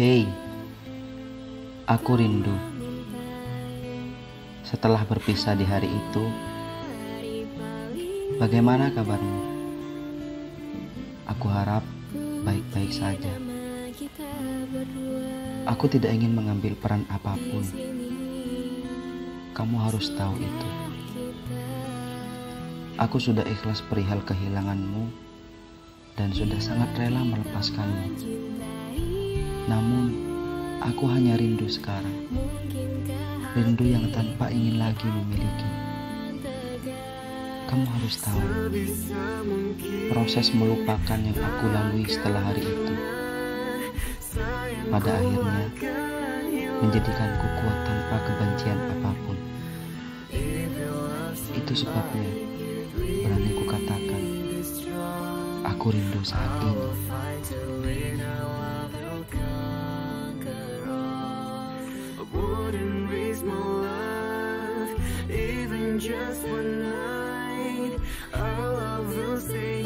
Hei, aku rindu. Setelah berpisah di hari itu, bagaimana kabarmu? Aku harap baik-baik saja. Aku tidak ingin mengambil peran apapun. Kamu harus tahu itu. Aku sudah ikhlas perihal kehilanganmu dan sudah sangat rela melepaskanmu. Namun, aku hanya rindu sekarang. Rindu yang tanpa ingin lagi memiliki. Kamu harus tahu, proses melupakan yang aku lalui setelah hari itu, pada akhirnya menjadikanku kuat tanpa kebencian apapun. Itu sebabnya berani kukatakan, aku rindu saat ini.